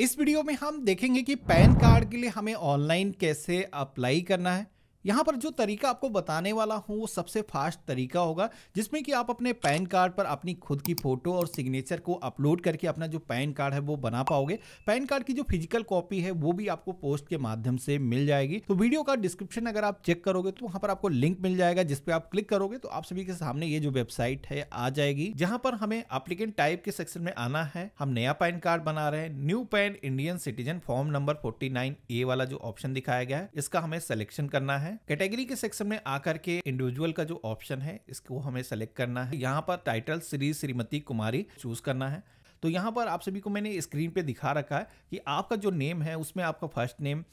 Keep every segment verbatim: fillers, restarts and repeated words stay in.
इस वीडियो में हम देखेंगे कि पैन कार्ड के लिए हमें ऑनलाइन कैसे अप्लाई करना है। यहाँ पर जो तरीका आपको बताने वाला हूँ वो सबसे फास्ट तरीका होगा, जिसमें कि आप अपने पैन कार्ड पर अपनी खुद की फ़ोटो और सिग्नेचर को अपलोड करके अपना जो पैन कार्ड है वो बना पाओगे। पैन कार्ड की जो फिजिकल कॉपी है वो भी आपको पोस्ट के माध्यम से मिल जाएगी। तो वीडियो का डिस्क्रिप्शन अगर आप चेक करोगे तो वहाँ पर आपको लिंक मिल जाएगा, जिसपे आप क्लिक करोगे तो आप सभी के सामने ये जो वेबसाइट है आ जाएगी, जहाँ पर हमें एप्लीकेंट टाइप के सेक्शन में आना है। हम नया पैन कार्ड बना रहे हैं, new PAN Indian citizen form number forty nine A वाला जो ऑप्शन दिखाया गया है इसका हमें सिलेक्शन करना है। कैटेगरी के सेक्शन में आकर के इंडिविजुअल का जो ऑप्शन है इसको हमें सेलेक्ट करना है। यहाँ पर टाइटल श्री श्रीमती कुमारी चूज करना है। तो यहाँ पर आप सभी को मैंने स्क्रीन पे दिखा रखा है कि आपका जो नेम है उसमें आपका फर्स्ट नेम,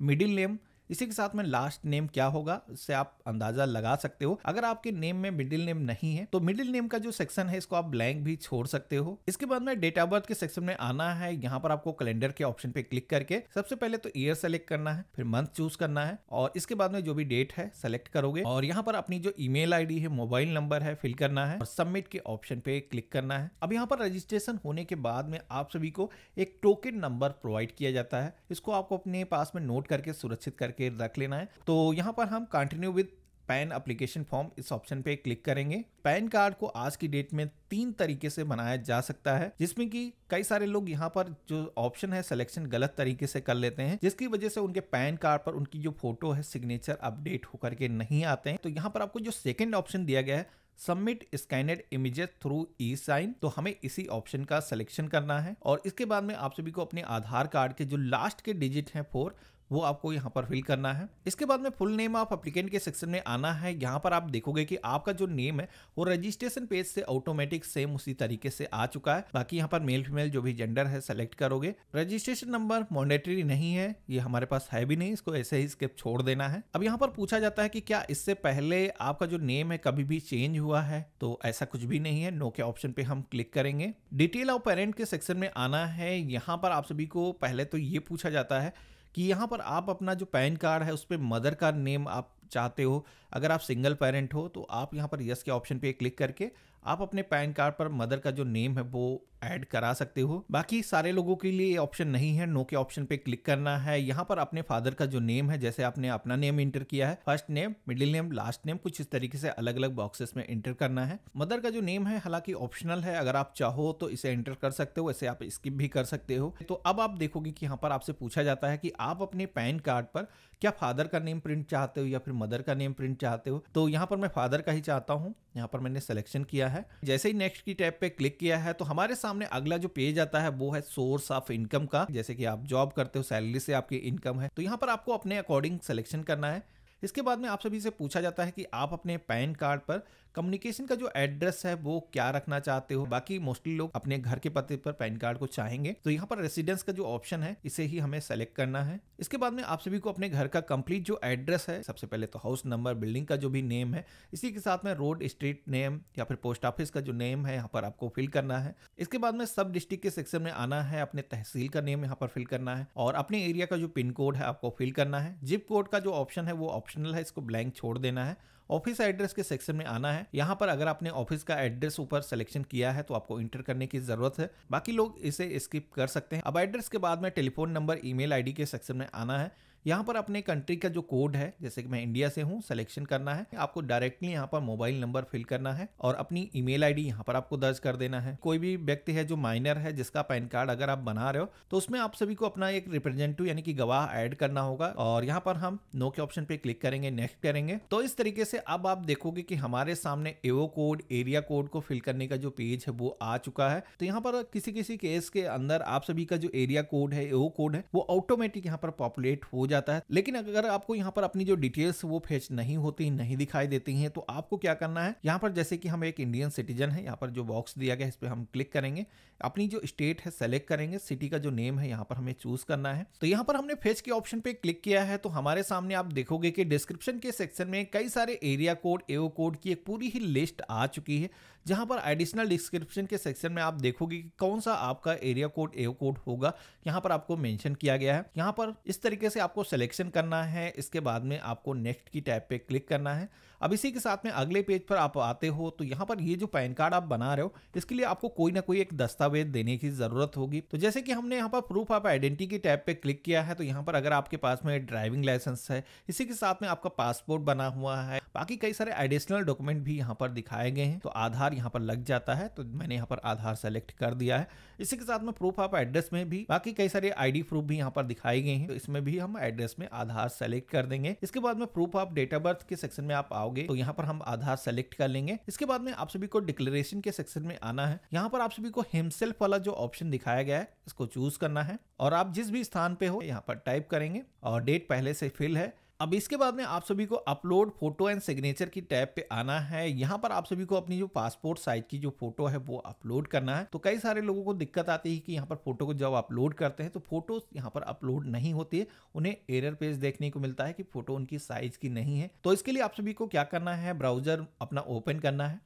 मिडिल नेम, इसी के साथ में लास्ट नेम क्या होगा इससे आप अंदाजा लगा सकते हो। अगर आपके नेम में मिडिल नेम नहीं है तो मिडिल नेम का जो सेक्शन है इसको आप ब्लैंक भी छोड़ सकते हो। इसके बाद में डेट ऑफ बर्थ के सेक्शन में आना है। यहाँ पर आपको कैलेंडर के ऑप्शन पे क्लिक करके सबसे पहले तो ईयर सेलेक्ट करना है, फिर मंथ चूज करना है और इसके बाद में जो भी डेट है सेलेक्ट करोगे और यहाँ पर अपनी जो ईमेल आईडी है, मोबाइल नंबर है फिल करना है और सबमिट के ऑप्शन पे क्लिक करना है। अब यहाँ पर रजिस्ट्रेशन होने के बाद में आप सभी को एक टोकन नंबर प्रोवाइड किया जाता है, इसको आपको अपने पास में नोट करके सुरक्षित करके के रख लेना है। तो यहाँ पर हम continue with PAN application form इस ऑप्शन पे क्लिक करेंगे। पैन कार्ड को आज की डेट में तीन तरीके से बनाया जा सकता है, जिसमें कि कई सारे लोग यहाँ पर जो ऑप्शन है सिलेक्शन गलत तरीके से कर लेते हैं, जिसकी वजह से उनके पैन कार्ड पर उनकी जो फोटो है सिग्नेचर अपडेट होकर के नहीं आते हैं। तो यहाँ पर आपको जो सेकेंड ऑप्शन दिया गया है submit scanned images through e sign, तो हमें इसी ऑप्शन का सिलेक्शन करना है और इसके बाद में आप सभी को अपने आधार कार्ड के जो लास्ट के डिजिट है फोर वो आपको यहाँ पर फिल करना है। इसके बाद में फुल नेम ऑफ एप्लीकेंट के सेक्शन में आना है। यहाँ पर आप देखोगे कि आपका जो नेम है वो रजिस्ट्रेशन पेज से ऑटोमेटिक सेम उसी तरीके से आ चुका है। बाकी यहाँ पर मेल फीमेल जो भी जेंडर है सेलेक्ट करोगे। रजिस्ट्रेशन नंबर मॉन्डेटरी नहीं है, ये हमारे पास है भी नहीं, इसको ऐसे ही स्किप छोड़ देना है। अब यहाँ पर पूछा जाता है कि क्या इससे पहले आपका जो नेम है कभी भी चेंज हुआ है, तो ऐसा कुछ भी नहीं है। नो के ऑप्शन पे हम क्लिक करेंगे। डिटेल ऑफ पेरेंट के सेक्शन में आना है। यहाँ पर आप सभी को पहले तो ये पूछा जाता है कि यहाँ पर आप अपना जो पैन कार्ड है उस पर मदर का नेम आप चाहते हो। अगर आप सिंगल पेरेंट हो तो आप यहाँ पर यस के ऑप्शन पे क्लिक करके आप अपने पैन कार्ड पर मदर का जो नेम है वो ऐड करा सकते हो। बाकी सारे लोगों के लिए ये ऑप्शन नहीं है, नो के ऑप्शन पे क्लिक करना है। यहाँ पर अपने फादर का जो नेम है, जैसे आपने अपना नेम इंटर किया है, first name, middle name, last name, कुछ इस तरीके से अलग अलग बॉक्सेस में इंटर करना है। मदर का जो नेम है हालांकि ऑप्शनल है, अगर आप चाहो तो इसे इंटर कर सकते हो, इसे आप स्किप भी कर सकते हो। तो अब आप देखोगे कि यहाँ पर आपसे पूछा जाता है कि आप अपने पैन कार्ड पर क्या फादर का नेम प्रिंट चाहते हो या फिर मदर का नेम प्रिंट चाहते हो। तो यहाँ पर मैं फादर का ही चाहता हूँ, यहाँ पर मैंने सिलेक्शन किया है। जैसे ही नेक्स्ट की टैब पे क्लिक किया है तो हमारे सामने अगला जो पेज आता है वो है सोर्स ऑफ इनकम का। जैसे कि आप जॉब करते हो, सैलरी से आपकी इनकम है, तो यहाँ पर आपको अपने अकॉर्डिंग सिलेक्शन करना है। इसके बाद में आप सभी से पूछा जाता है कि आप अपने पैन कार्ड पर कम्युनिकेशन का जो एड्रेस है वो क्या रखना चाहते हो। बाकी मोस्टली लोग अपने घर के पते पर पैन कार्ड को चाहेंगे, तो यहाँ पर रेसिडेंस का जो ऑप्शन है इसे ही हमें सेलेक्ट करना है। इसके बाद में आप सभी को अपने घर का कंप्लीट जो एड्रेस है, सबसे पहले तो हाउस नंबर, बिल्डिंग का जो भी नेम है, इसी के साथ में रोड, स्ट्रीट नेम या फिर पोस्ट ऑफिस का जो नेम है यहाँ पर आपको फिल करना है। इसके बाद में सब डिस्ट्रिक्ट के सेक्शन में आना है, अपने तहसील का नेम यहाँ पर फिल करना है और अपने एरिया का जो पिन कोड है आपको फिल करना है। जिप कोड का जो ऑप्शन है वो ऑप्शनल है, इसको ब्लैंक छोड़ देना है। ऑफिस एड्रेस के सेक्शन में आना है। यहाँ पर अगर आपने ऑफिस का एड्रेस ऊपर सिलेक्शन किया है तो आपको इंटर करने की जरूरत है, बाकी लोग इसे स्किप कर सकते हैं। अब एड्रेस के बाद में टेलीफोन नंबर, ईमेल आईडी के सेक्शन में आना है। यहाँ पर अपने कंट्री का जो कोड है, जैसे कि मैं इंडिया से हूँ, सिलेक्शन करना है। आपको डायरेक्टली यहाँ पर मोबाइल नंबर फिल करना है और अपनी ईमेल आईडी यहाँ पर आपको दर्ज कर देना है। कोई भी व्यक्ति है जो माइनर है जिसका पैन कार्ड अगर आप बना रहे हो तो उसमें आप सभी को अपना एक रिप्रेजेंटेटिव यानी कि गवाह ऐड करना होगा और यहाँ पर हम नो के ऑप्शन पे क्लिक करेंगे, नेक्स्ट करेंगे। तो इस तरीके से अब आप देखोगे कि हमारे सामने एओ कोड, एरिया कोड को फिल करने का जो पेज है वो आ चुका है। तो यहाँ पर किसी किसी केस के अंदर आप सभी का जो एरिया कोड है, एओ कोड है, वो ऑटोमेटिक यहाँ पर पॉपुलेट हो जाता है। लेकिन अगर आपको यहाँ पर अपनी जो डिटेल्स वो फेच नहीं होती, नहीं दिखाई देती हैं, तो आपको क्या करना है, यहाँ पर जैसे कि हम एक इंडियन सिटीजन है, यहाँ पर जो बॉक्स दिया गया है इस पर हम क्लिक करेंगे। अपनी जो स्टेट है सेलेक्ट करेंगे, सिटी का जो नेम है यहाँ पर हमें चूज करना है। तो यहाँ पर हमने फेच के ऑप्शन पे क्लिक किया है तो हमारे सामने आप देखोगे कि डिस्क्रिप्शन के सेक्शन में कई सारे एरिया कोड, एओ कोड की एक पूरी ही लिस्ट आ चुकी है, जहां पर एडिशनल डिस्क्रिप्शन के सेक्शन में आप देखोगे कि कौन सा आपका एरिया कोड ए कोड होगा, यहाँ पर आपको मेंशन किया गया है। यहाँ पर इस तरीके से आपको सिलेक्शन करना है, इसके बाद में आपको नेक्स्ट की टैब पे क्लिक करना है। अब इसी के साथ में अगले पेज पर आप आते हो तो यहाँ पर ये जो पैन कार्ड आप बना रहे हो इसके लिए आपको कोई ना कोई एक दस्तावेज देने की जरूरत होगी। तो जैसे कि हमने यहाँ पर प्रूफ ऑफ आइडेंटिटी की टैब पे क्लिक किया है तो यहाँ पर अगर आपके पास में ड्राइविंग लाइसेंस है, इसी के साथ में आपका पासपोर्ट बना हुआ है, बाकी कई सारे एडिशनल डॉक्यूमेंट भी यहाँ पर दिखाए गए हैं। तो आधार यहाँ पर लग जाता है तो मैंने यहाँ पर आधार सेलेक्ट कर दिया है। इसी के साथ में प्रूफ ऑफ एड्रेस में भी बाकी कई सारे आईडी प्रूफ भी यहाँ पर दिखाए गए हैं तो इसमें भी हम एड्रेस में आधार सेलेक्ट कर देंगे। इसके बाद में proof of date of birth के सेक्शन में आप आओगे तो यहाँ पर हम आधार सेलेक्ट कर लेंगे। इसके बाद में आप सभी को डिक्लेरेशन के सेक्शन में आना है। यहाँ पर आप सभी को हिमसेल्फ वाला जो ऑप्शन दिखाया गया है इसको चूज करना है और आप जिस भी स्थान पे हो यहाँ पर टाइप करेंगे और डेट पहले से फिल है। अब इसके बाद में आप सभी को अपलोड फोटो एंड सिग्नेचर की टैब पे आना है। यहाँ पर आप सभी को अपनी जो पासपोर्ट साइज की जो फोटो है वो अपलोड करना है। तो कई सारे लोगों को दिक्कत आती है कि यहाँ पर फोटो को जब अपलोड करते हैं तो फोटो यहाँ पर अपलोड नहीं होती है, उन्हें एरर पेज देखने को मिलता है कि फोटो उनकी साइज की नहीं है। तो इसके लिए आप सभी को क्या करना है, ब्राउजर अपना ओपन करना है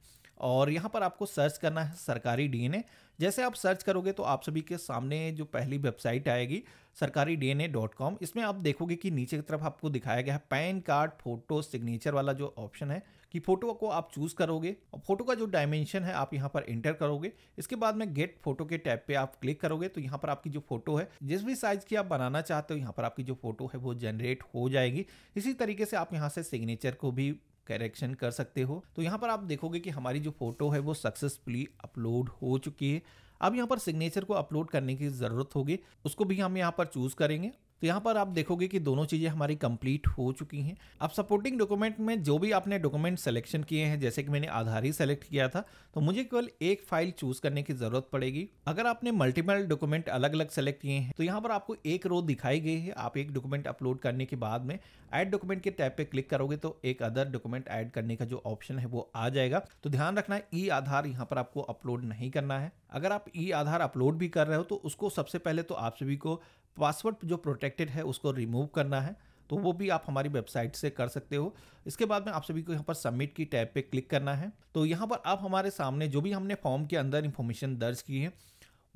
और यहाँ पर आपको सर्च करना है सरकारी डीएनए। जैसे आप सर्च करोगे तो आप सभी के सामने जो पहली वेबसाइट आएगी सरकारी D N A dot com, इसमें आप देखोगे कि नीचे की तरफ आपको दिखाया गया है पैन कार्ड फोटो सिग्नेचर वाला जो ऑप्शन है कि फोटो को आप चूज करोगे और फोटो का जो डायमेंशन है आप यहाँ पर एंटर करोगे। इसके बाद में गेट फोटो के टैब पे आप क्लिक करोगे तो यहाँ पर आपकी जो फोटो है जिस भी साइज की आप बनाना चाहते हो यहाँ पर आपकी जो फोटो है वो जनरेट हो जाएगी। इसी तरीके से आप यहाँ से सिग्नेचर को भी करेक्शन कर सकते हो। तो यहाँ पर आप देखोगे कि हमारी जो फोटो है वो सक्सेसफुली अपलोड हो चुकी है। अब यहाँ पर सिग्नेचर को अपलोड करने की ज़रूरत होगी, उसको भी हम यहाँ पर चूज़ करेंगे। तो यहाँ पर आप देखोगे कि दोनों चीज़ें हमारी कंप्लीट हो चुकी हैं। अब सपोर्टिंग डॉक्यूमेंट में जो भी आपने डॉक्यूमेंट सिलेक्शन किए हैं, जैसे कि मैंने आधार ही सेलेक्ट किया था तो मुझे केवल एक फाइल चूज करने की ज़रूरत पड़ेगी। अगर आपने मल्टीपल डॉक्यूमेंट अलग अलग सेलेक्ट किए हैं तो यहाँ पर आपको एक रो दिखाई गई है। आप एक डॉक्यूमेंट अपलोड करने के बाद में ऐड डॉक्यूमेंट के टैब पर क्लिक करोगे तो एक अदर डॉक्यूमेंट ऐड करने का जो ऑप्शन है वो आ जाएगा। तो ध्यान रखना ई आधार यहाँ पर आपको अपलोड नहीं करना है। अगर आप ई आधार अपलोड भी कर रहे हो तो उसको सबसे पहले तो आप सभी को पासवर्ड जो प्रोटेक्टेड है उसको रिमूव करना है, तो वो भी आप हमारी वेबसाइट से कर सकते हो। इसके बाद में आप सभी को यहाँ पर सबमिट की टैब पे क्लिक करना है। तो यहाँ पर आप हमारे सामने जो भी हमने फॉर्म के अंदर इंफॉर्मेशन दर्ज की है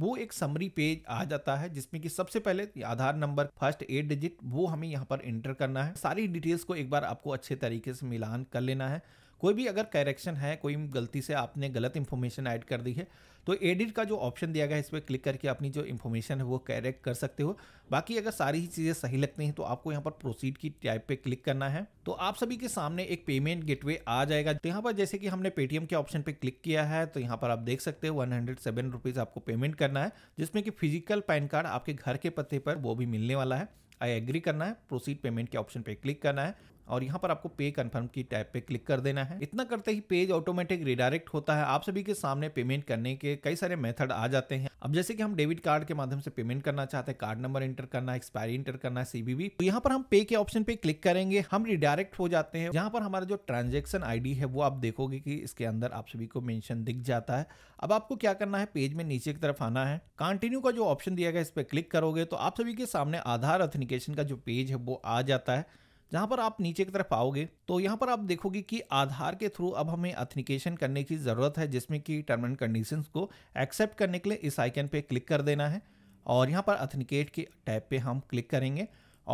वो एक समरी पेज आ जाता है जिसमें कि सबसे पहले Aadhaar number first eight digit वो हमें यहाँ पर एंटर करना है। सारी डिटेल्स को एक बार आपको अच्छे तरीके से मिलान कर लेना है। कोई भी अगर करेक्शन है, कोई गलती से आपने गलत इन्फॉर्मेशन ऐड कर दी है तो एडिट का जो ऑप्शन दिया गया है इस पर क्लिक करके अपनी जो इन्फॉर्मेशन है वो करेक्ट कर सकते हो। बाकी अगर सारी ही चीज़ें सही लगती हैं तो आपको यहाँ पर प्रोसीड की टैब पे क्लिक करना है। तो आप सभी के सामने एक पेमेंट गेटवे आ जाएगा। तो यहाँ पर जैसे कि हमने पेटीएम के ऑप्शन पर क्लिक किया है तो यहाँ पर आप देख सकते हो वन हंड्रेड सेवन रुपीज़ आपको पेमेंट करना है, जिसमें कि फिजिकल पैन कार्ड आपके घर के पते पर वो भी मिलने वाला है। आई एग्री करना है, प्रोसीड पेमेंट के ऑप्शन पे क्लिक करना है और यहाँ पर आपको पे कन्फर्म की टैब पे क्लिक कर देना है। इतना करते ही पेज ऑटोमेटिक रिडायरेक्ट होता है। आप सभी के सामने पेमेंट करने के कई सारे मेथड आ जाते हैं। अब जैसे कि हम डेबिट कार्ड के माध्यम से पेमेंट करना चाहते हैं, कार्ड नंबर एंटर करना है, एक्सपायरी एंटर करना है, सी बी वी। तो यहाँ पर हम पे के ऑप्शन पे क्लिक करेंगे, हम रिडायरेक्ट हो जाते हैं। यहाँ पर हमारा जो ट्रांजेक्शन आई डी है वो आप देखोगे कि इसके अंदर आप सभी को मेंशन दिख जाता है। अब आपको क्या करना है, पेज में नीचे की तरफ आना है, कंटिन्यू का जो ऑप्शन दिया गया इस पर क्लिक करोगे तो आप सभी के सामने आधार ऑथेंटिकेशन का जो पेज है वो आ जाता है। जहाँ पर आप नीचे की तरफ आओगे तो यहाँ पर आप देखोगे कि आधार के थ्रू अब हमें ऑथेंटिकेशन करने की ज़रूरत है, जिसमें कि टर्म एंड कंडीशंस को एक्सेप्ट करने के लिए इस आइकन पे क्लिक कर देना है और यहाँ पर ऑथेंटिकेट के टैब पे हम क्लिक करेंगे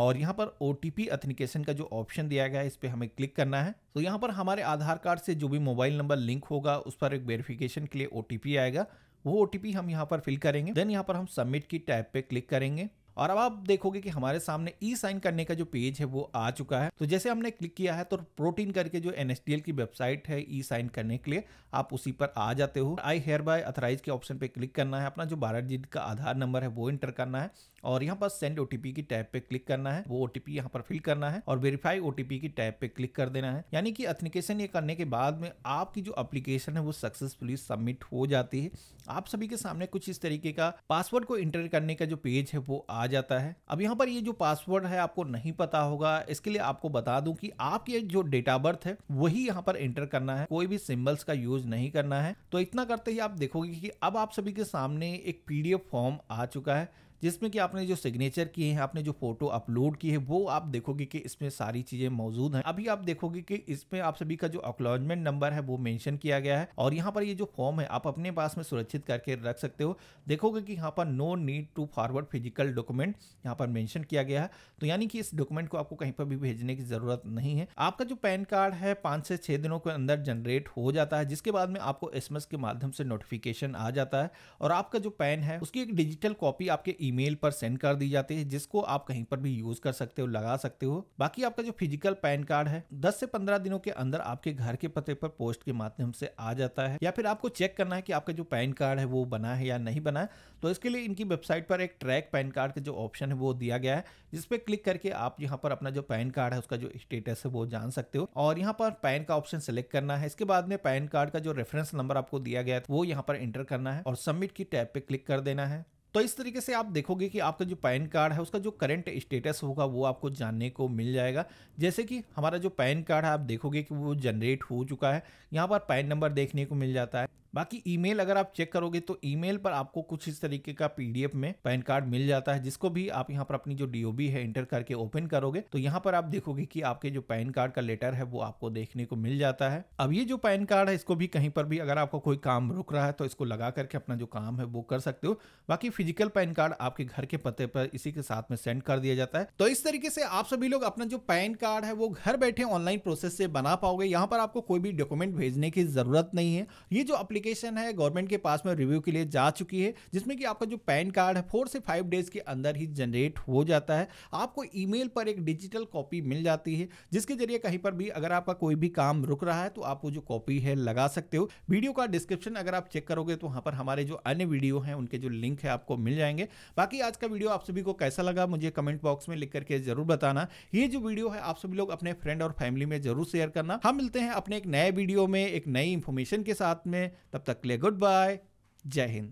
और यहाँ पर ओ टी पी ऑथेंटिकेशन का जो ऑप्शन दिया गया है इस पर हमें क्लिक करना है। तो यहाँ पर हमारे आधार कार्ड से जो भी मोबाइल नंबर लिंक होगा उस पर एक वेरिफिकेशन के लिए ओ टी पी आएगा, वो ओ टी पी हम यहाँ पर फिल करेंगे। देन यहाँ पर हम सबमिट की टैब पर क्लिक करेंगे और अब आप देखोगे कि हमारे सामने ई साइन करने का जो पेज है वो आ चुका है। तो जैसे हमने क्लिक किया है तो प्रोटीन करके जो एन एस डी एल की वेबसाइट है ई साइन करने के लिए आप उसी पर आ जाते हो। आई हेयर बाय अथराइज के ऑप्शन पे क्लिक करना है, अपना जो बारह डिजिट का आधार नंबर है वो एंटर करना है और यहाँ पर सेंड ओ टी पी की टैब पे क्लिक करना है, वो ओ टी पी यहाँ पर फिल करना है और वेरीफाई ओ टी पी की टैब पे क्लिक कर देना है। यानी कि ऑथेंटिकेशन ये करने के बाद में आपकी जो एप्लीकेशन है वो सक्सेसफुली सबमिट हो जाती है। आप सभी के सामने कुछ इस तरीके का पासवर्ड को एंटर करने का जो पेज है वो आ जाता है। अब यहाँ पर ये जो पासवर्ड है आपको नहीं पता होगा, इसके लिए आपको बता दूं कि आपकी जो डेट ऑफ बर्थ है वही यहाँ पर एंटर करना है, कोई भी सिंबल्स का यूज नहीं करना है। तो इतना करते ही आप देखोगे कि अब आप सभी के सामने एक पी डी एफ फॉर्म आ चुका है, जिसमें कि आपने जो सिग्नेचर किए हैं, आपने जो फोटो अपलोड की है, वो आप देखोगे कि इसमें सारी चीजें मौजूद हैं। अभी आप देखोगे कि इसमें आप सभी का जो अक्नॉलेजमेंट नंबर है वो मेंशन किया गया है और यहाँ पर ये जो फॉर्म है आप अपने पास में सुरक्षित करके रख सकते हो। देखोगे कि यहाँ पर no need to forward physical document यहाँ पर मेंशन किया गया है, तो यानी कि इस डॉक्यूमेंट को आपको कहीं पर भी भेजने की जरूरत नहीं है। आपका जो पैन कार्ड है पाँच से छः दिनों के अंदर जनरेट हो जाता है, जिसके बाद में आपको एसएमएस के माध्यम से नोटिफिकेशन आ जाता है और आपका जो पैन है उसकी एक डिजिटल कॉपी आपके ईमेल पर सेंड कर दी जाती है, जिसको आप कहीं पर भी यूज कर सकते हो, लगा सकते हो। बाकी आपका जो फिजिकल पैन कार्ड है दस से पंद्रह दिनों के अंदर आपके घर के पते पर पोस्ट के माध्यम से आ जाता है, या फिर आपको चेक करना है कि आपका जो पैन कार्ड है वो बना है या नहीं बना है, तो इसके लिए इनकी वेबसाइट पर एक ट्रैक पैन कार्ड का जो ऑप्शन है वो दिया गया है, जिसपे क्लिक करके आप यहाँ पर अपना जो पैन कार्ड है उसका जो स्टेटस है वो जान सकते हो और यहाँ पर पैन का ऑप्शन सेलेक्ट करना है। इसके बाद में पैन कार्ड का जो रेफरेंस नंबर आपको दिया गया है वो यहाँ पर एंटर करना है और सबमिट की टैब पे क्लिक कर देना है। तो इस तरीके से आप देखोगे कि आपका जो पैन कार्ड है उसका जो करंट स्टेटस होगा वो आपको जानने को मिल जाएगा। जैसे कि हमारा जो पैन कार्ड है आप देखोगे कि वो जनरेट हो चुका है, यहाँ पर पैन नंबर देखने को मिल जाता है। बाकी ईमेल अगर आप चेक करोगे तो ईमेल पर आपको कुछ इस तरीके का पीडीएफ में पैन कार्ड मिल जाता है, जिसको भी आप यहाँ पर अपनी जो डीओबी है एंटर करके ओपन करोगे तो यहाँ पर आप देखोगे कि आपके जो पैन कार्ड का लेटर है वो आपको देखने को मिल जाता है। अब ये जो पैन कार्ड है इसको भी कहीं पर भी अगर आपको कोई काम रुक रहा है तो इसको लगा करके अपना जो काम है वो कर सकते हो। बाकी फिजिकल पैन कार्ड आपके घर के पते पर इसी के साथ में सेंड कर दिया जाता है। तो इस तरीके से आप सभी लोग अपना जो पैन कार्ड है वो घर बैठे ऑनलाइन प्रोसेस से बना पाओगे। यहाँ पर आपको कोई भी डॉक्यूमेंट भेजने की जरूरत नहीं है। ये जो एप्लीकेशन है गवर्नमेंट के पास में रिव्यू के लिए जा चुकी है, जिसमें कि आपका जो पैन कार्ड है फोर से फाइव डेज के अंदर ही जनरेट हो जाता है। आपको ईमेल पर एक डिजिटल कॉपी मिल जाती है, जिसके जरिए कहीं पर भी अगर आपका कोई भी काम रुक रहा है तो आप वो जो कॉपी है लगा सकते हो। वीडियो का डिस्क्रिप्शन अगर आप चेक करोगे तो वहाँ पर हमारे जो अन्य वीडियो हैं उनके जो लिंक है आपको मिल जाएंगे। बाकी आज का वीडियो आप सभी को कैसा लगा मुझे कमेंट बॉक्स में लिख करके जरूर बताना। ये जो वीडियो है आप सभी लोग अपने फ्रेंड और फैमिली में जरूर शेयर करना। हम मिलते हैं अपने एक नए वीडियो में एक नई इंफॉर्मेशन के साथ में, तब तक के लिए गुड बाय, जय हिंद।